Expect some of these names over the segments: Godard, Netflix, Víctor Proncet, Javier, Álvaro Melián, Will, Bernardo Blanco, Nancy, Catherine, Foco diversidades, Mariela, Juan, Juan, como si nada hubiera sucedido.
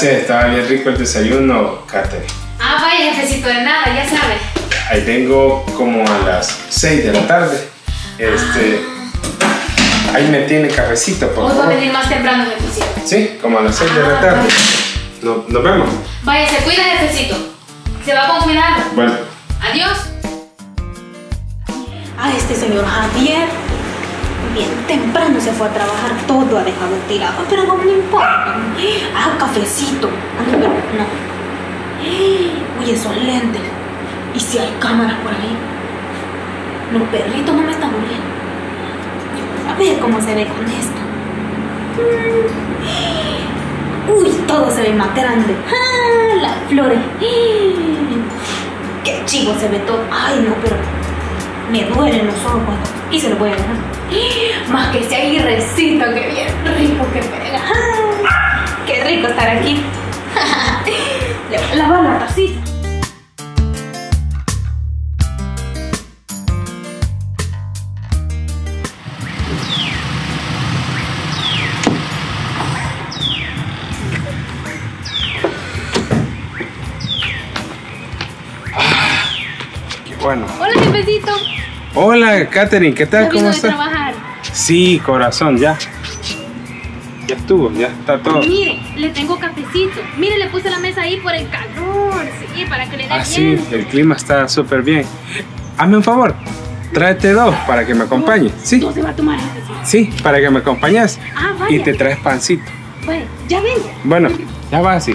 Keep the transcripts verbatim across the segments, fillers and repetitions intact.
gracias, estaba bien rico el desayuno, Catherine. Ah, vaya, jefecito, de nada, ya sabe. Ahí vengo como a las seis de la tarde. Este, ah. Ahí me tiene cafecito, por favor. Vos vas a venir más temprano, jefecito. Sí, como a las seis ah, de la tarde. Vale. No, nos vemos. Vaya, se cuida, jefecito. Se va con cuidado. Bueno. Adiós. Ah, este señor Javier. Bien temprano se fue a trabajar, todo ha dejado tirado, pero no me importa. Ah, cafecito. No, pero no. Oye, esos lentes. ¿Y si hay cámaras por ahí? Los perritos no me están viendo. A ver cómo se ve con esto. Uy, todo se ve más grande. Ah, las flores. Qué chivo se ve todo. Ay, no, pero me duelen los ojos y se lo voy a dejar. Más que ese aguirrecito, que bien rico que pega. Qué rico estar aquí. Lava la tacita. Ah, qué bueno. Hola, jefecito. Hola, Catherine, ¿qué tal? ¿Cómo estás? ¿Terminó de trabajar? Sí, corazón, ya. Ya estuvo, ya está todo. Mire, le tengo cafecito. Mire, le puse la mesa ahí por el calor, sí, para que le dé bien. Ah, sí, el clima está súper bien. Hazme un favor, tráete dos para que me acompañes. Sí. ¿Tú se va a tomar el cafecito? Sí, para que me acompañes. Ah, vaya. Y te traes pancito. Bueno, ya ven. Bueno, ya vas así.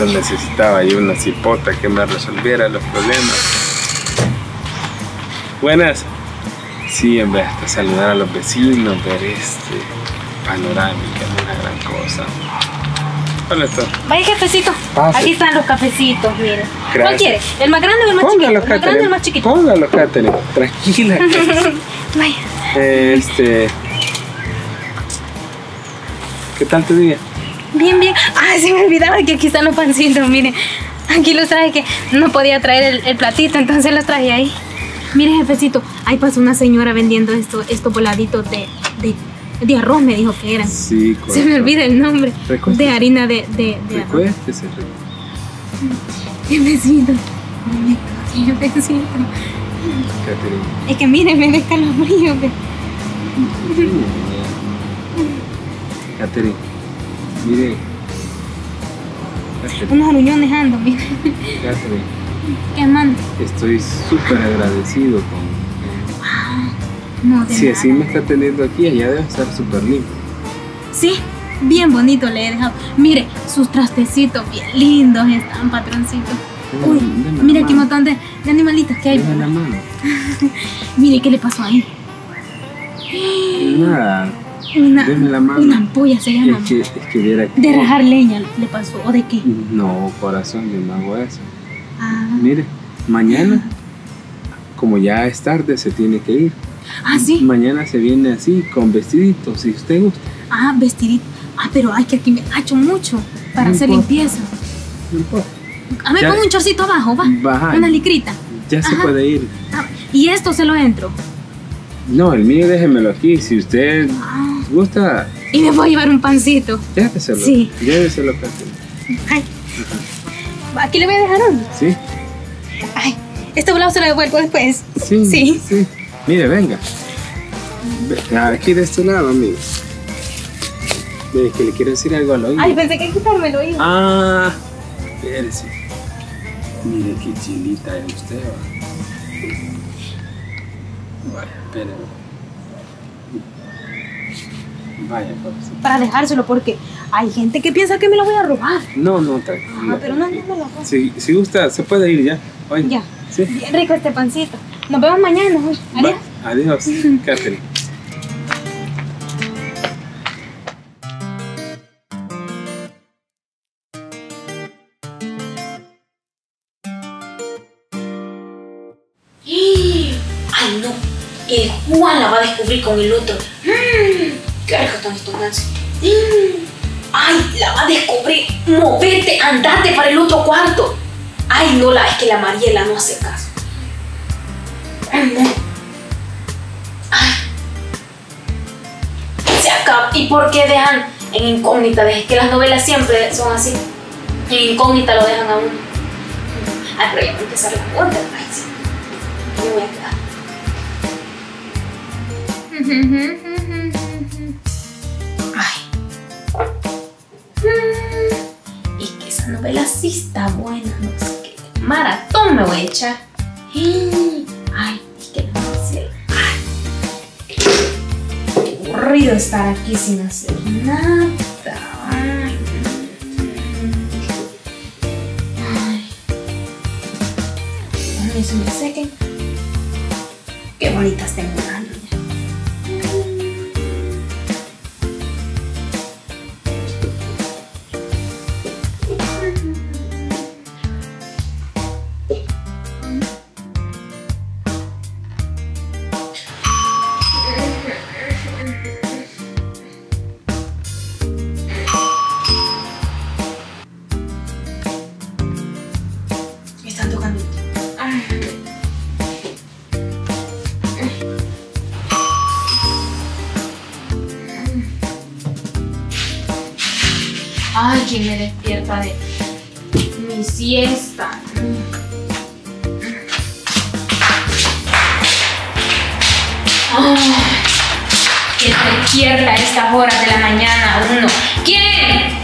Necesitaba yo una cipota que me resolviera los problemas. Buenas. Sí, en vez de saludar a los vecinos, ver este panorámica, no es una gran cosa. ¿Dónde está? Vaya, jefecito. Pase. Aquí están los cafecitos, miren. ¿Cuál quieres? ¿El más grande o el más chiquito? El más grande o el más chiquito. Póngalo, Catherine. Tranquila. Vaya. Este. ¿Qué tal tu día? Bien, bien. Ah, se me olvidaba que aquí están los pancitos, miren. Aquí los traje que no podía traer el, el platito, entonces los traje ahí. Miren, jefecito, ahí pasó una señora vendiendo esto, estos voladitos de, de, de arroz, me dijo que eran. Sí, correcto. Se me olvida el nombre. Recuéstese. De harina de, de, de Recuéstese, arroz. Jefecito. Jefecito. Es que miren, me deja los brillos. Catherine. Miren. Unos aruñones ando, miren. Catherine. ¿Qué mando? Estoy súper agradecido con... Wow. No, si nada. Así me está teniendo aquí, allá debe estar súper limpio. Sí, bien bonito le he dejado. Mire, sus trastecitos bien lindos están, patroncitos. Uy, deme mire qué montón de, de animalitos que hay. Deme la mano. Mire, ¿qué le pasó ahí? Nada. Una, la mano. Una ampolla se llama. Es que, es que viera que... ¿De rajar leña le pasó o de qué? No, corazón, yo no hago eso. Ah. Mire, mañana, como ya es tarde, se tiene que ir. Ah, sí. Mañana se viene así, con vestidito, si usted gusta. Ah, vestidito. Ah, pero hay que aquí me hacho mucho para no hacer importa. Limpieza. No importa. A ver, pongo un chorcito abajo, va. Baja. Una licrita. Ya. Ajá. Se puede ir. Ah, ¿y esto se lo entro? No, el mío déjemelo aquí, si usted... Ah. Gusta. Y me voy a llevar un pancito. Lléveselo. Sí. Lléveselo, Catherine. Ay. Aquí le voy a dejar uno. Sí. Ay. Este volado se lo devuelvo después. Sí. Sí. Sí. Mire, venga. Aquí de este lado, amigo. Mire, que le quiero decir algo a la oído. Ay, pensé que quitármelo, hijo. Ah. Espérese. Mire, qué chilita es usted, va. Bueno, espéreme. Vaya, para dejárselo porque hay gente que piensa que me lo voy a robar. No, no, tranquilo. Ah, pero no, no me lo robo. Si, si gusta, se puede ir ya. Oye, ya. ¿Sí? Bien rico este pancito. Nos vemos mañana. Adiós. Va. Adiós, Catherine. Ay, no. El Juan la va a descubrir con el otro. Mm. ¡Qué rico están estos, Nancy! Mm. ¡Ay, la va a descubrir! ¡Movete, andate para el otro cuarto! ¡Ay, no! La, es que la Mariela no hace caso. ¡Ay, no! ¡Ay! Se acabó. up y por qué dejan en incógnita. Es que las novelas siempre son así, en incógnita lo dejan a uno. Ay, pero ya voy a empezar la cuenta, sí. Me voy a quedar. Ay. Y que esa novela sí está buena, no sé qué. Maratón me voy a echar. Ay, es que no me sirve. Ay, qué aburrido estar aquí sin hacer nada. Ay. Ay. Se me sequen. Qué bonitas tengo una niña. Ay, que me despierta de mi siesta. Ay, que te pierda a estas horas de la mañana uno. ¿Quién?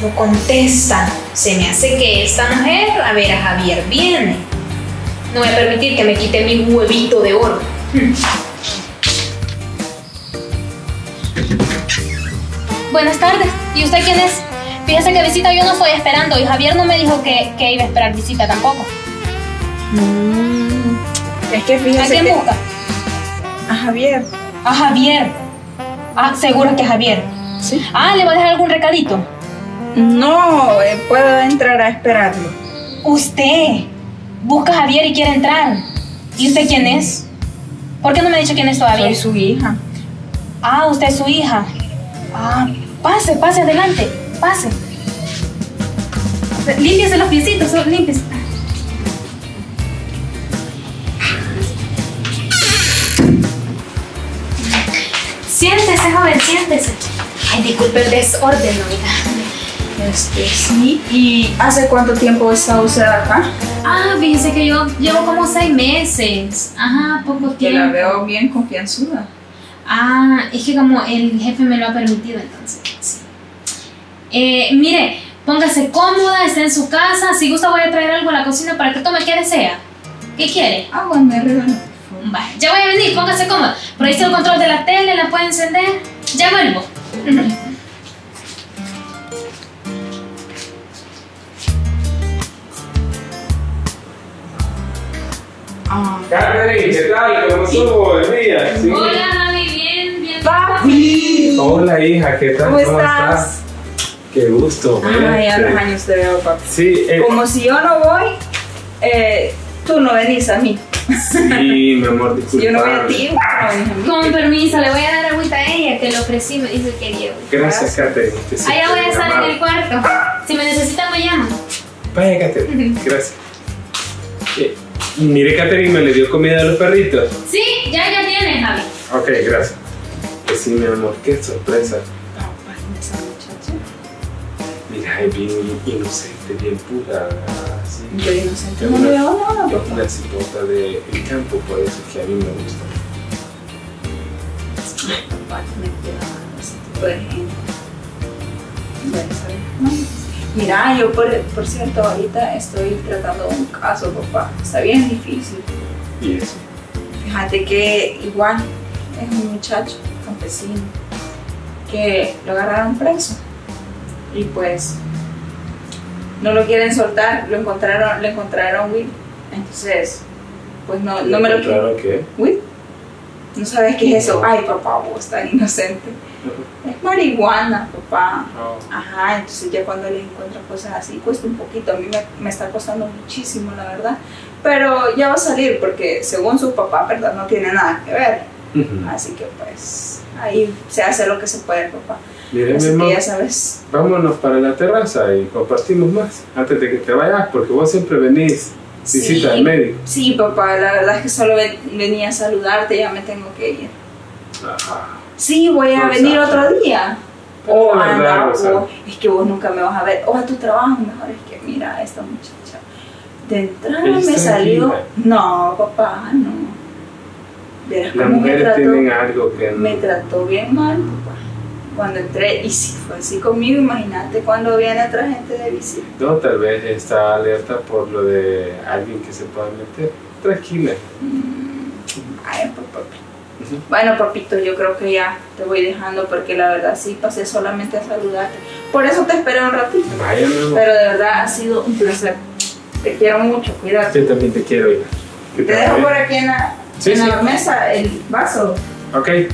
No contesta. Se me hace que esta mujer, a ver, a Javier viene. No voy a permitir que me quite mi huevito de oro. Buenas tardes, ¿y usted quién es? Fíjese que visita yo no estoy esperando y Javier no me dijo que, que iba a esperar visita tampoco. Mm, es que fíjese. ¿A quién que... busca? A Javier. A Javier. Ah, seguro que Javier. Sí. Ah, ¿le va a dejar algún recadito? No, eh, puedo entrar a esperarlo. Usted busca a Javier y quiere entrar. ¿Y usted quién es? ¿Por qué no me ha dicho quién es todavía? Soy su hija. Ah, usted es su hija. Ah, pase, pase, adelante, pase. Límpiese los piecitos, solo límpiese. Siéntese, joven, siéntese. Ay, disculpe el desorden, amiga. Este, sí, ¿y hace cuánto tiempo está usted acá? Ah, fíjese que yo llevo como seis meses. Ajá, poco tiempo. Que la veo bien confianzuda. Ah, es que como el jefe me lo ha permitido, entonces, sí. Eh, mire, póngase cómoda, está en su casa. Si gusta voy a traer algo a la cocina para que tome que desea. ¿Qué quiere? Ah, bueno, me regalo. Vale, ya voy a venir, póngase cómoda. Por ahí está el control de la tele, la puede encender. Ya vuelvo. Ah. Catherine, ¿qué tal? ¿Cómo estuvo el día? ¿Sí? Hola. ¡Papi! Hola, hija, ¿qué tal? ¿Cómo estás? ¡Qué gusto! Ay, a los años te veo, papi. Sí, eh, como si yo no voy, eh, tú no venís a mí. Sí, mi amor, disculpa. Yo no voy a ti. No, con permiso, le voy a dar agüita a ella, que lo ofrecí, me dice que llevo. Gracias, Catherine. Allá voy a estar en el cuarto. Si me necesitan, me llaman. Vaya, Catherine. Gracias. Eh, mire, Catherine, ¿me le dio comida a los perritos? Sí, ya ya tienen, Javi. Ok, gracias. Sí, mi amor, qué sorpresa. Papá, esa muchacha. Mira, es bien inocente, bien pura. Así. Yo inocente. No veo nada, papá. Es una cipota del campo, por eso que a mí me gusta. Ay, papá, me queda ese tipo de gente. Bueno, ¿sabes? No. Mira, yo por, por cierto, ahorita estoy tratando un caso, papá. Está bien difícil. ¿Y eso? Fíjate que igual es un muchacho campesino que lo agarraron preso y pues no lo quieren soltar, lo encontraron, lo encontraron Will, entonces pues no, no me lo quiero. ¿Qué? Will, no sabes qué es eso. Ay, papá, vos tan inocente. Es marihuana, papá. Ajá, entonces ya cuando les encuentro cosas así cuesta un poquito, a mí me, me está costando muchísimo, la verdad, pero ya va a salir porque según su papá, verdad, no tiene nada que ver. Uh-huh. Así que pues ahí se hace lo que se puede, papá. Mire, así mi amor, que ya sabes. Vámonos para la terraza y compartimos más antes de que te vayas, porque vos siempre venís visita sí, al médico. Sí, papá, la verdad es que solo venía a saludarte, ya me tengo que ir. Ajá. Sí, voy a venir otro día. Oh, anda, o, es que vos nunca me vas a ver. O a tu trabajo, mejor es que mira, esta muchacha. De entrada me salió. No, papá, no. Verás cómo me trató, que no. Me trató bien mal, papá. Cuando entré, y si fue así conmigo, imagínate cuando viene otra gente de visita. No, tal vez está alerta por lo de alguien que se pueda meter. Tranquila. Mm. Ay, papá. Bueno, papito, yo creo que ya te voy dejando porque la verdad sí pasé solamente a saludarte. Por eso te esperé un ratito. Vaya, pero de verdad ha sido un placer. Te quiero mucho, cuídate. Yo también te quiero, hija. Te dejo por aquí en la, sí, en sí. la mesa el vaso. Ok.